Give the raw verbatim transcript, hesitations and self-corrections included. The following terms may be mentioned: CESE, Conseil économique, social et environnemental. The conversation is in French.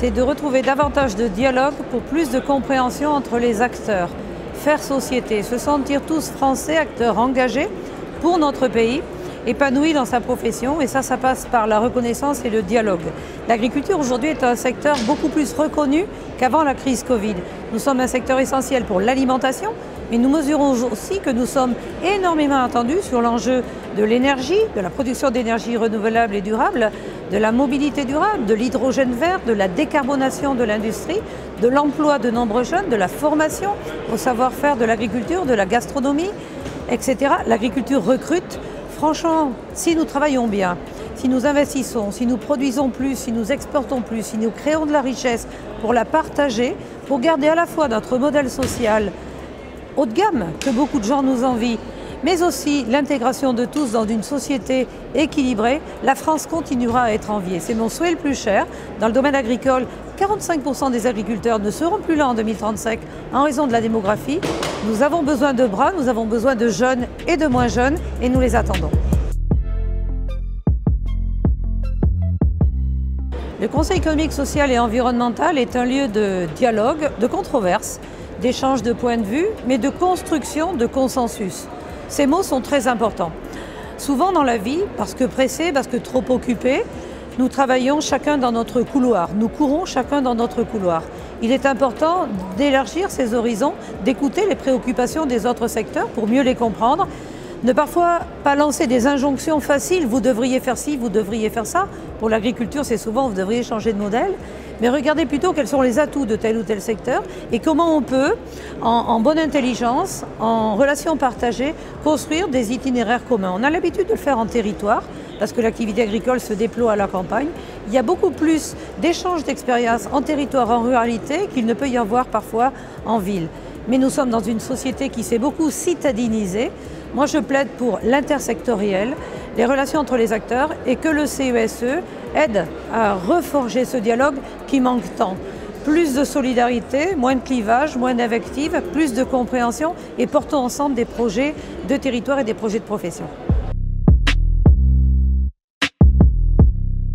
c'est de retrouver davantage de dialogue pour plus de compréhension entre les acteurs. Faire société, se sentir tous français, acteurs engagés pour notre pays, épanouis dans sa profession, et ça, ça passe par la reconnaissance et le dialogue. L'agriculture aujourd'hui est un secteur beaucoup plus reconnu qu'avant la crise Covid. Nous sommes un secteur essentiel pour l'alimentation, mais nous mesurons aussi que nous sommes énormément attendus sur l'enjeu de l'énergie, de la production d'énergie renouvelable et durable, de la mobilité durable, de l'hydrogène vert, de la décarbonation de l'industrie, de l'emploi de nombreux jeunes, de la formation au savoir-faire de l'agriculture, de la gastronomie, et cetera. L'agriculture recrute. Franchement, si nous travaillons bien, si nous investissons, si nous produisons plus, si nous exportons plus, si nous créons de la richesse pour la partager, pour garder à la fois notre modèle social haut de gamme que beaucoup de gens nous envient, mais aussi l'intégration de tous dans une société équilibrée, la France continuera à être enviée. C'est mon souhait le plus cher. Dans le domaine agricole, quarante-cinq pour cent des agriculteurs ne seront plus là en deux mille trente-cinq en raison de la démographie. Nous avons besoin de bras, nous avons besoin de jeunes et de moins jeunes, et nous les attendons. Le Conseil économique, social et environnemental est un lieu de dialogue, de controverse, d'échange de points de vue, mais de construction de consensus. Ces mots sont très importants. Souvent dans la vie, parce que pressés, parce que trop occupés, nous travaillons chacun dans notre couloir, nous courons chacun dans notre couloir. Il est important d'élargir ses horizons, d'écouter les préoccupations des autres secteurs pour mieux les comprendre, ne parfois pas lancer des injonctions faciles, vous devriez faire ci, vous devriez faire ça. Pour l'agriculture, c'est souvent vous devriez changer de modèle. Mais regardez plutôt quels sont les atouts de tel ou tel secteur et comment on peut, en, en bonne intelligence, en relation partagée, construire des itinéraires communs. On a l'habitude de le faire en territoire parce que l'activité agricole se déploie à la campagne. Il y a beaucoup plus d'échanges d'expériences en territoire, en ruralité, qu'il ne peut y avoir parfois en ville. Mais nous sommes dans une société qui s'est beaucoup citadinisée. Moi, je plaide pour l'intersectoriel, les relations entre les acteurs, et que le C E S E aide à reforger ce dialogue qui manque tant. Plus de solidarité, moins de clivage, moins d'invectives, plus de compréhension, et portons ensemble des projets de territoire et des projets de profession.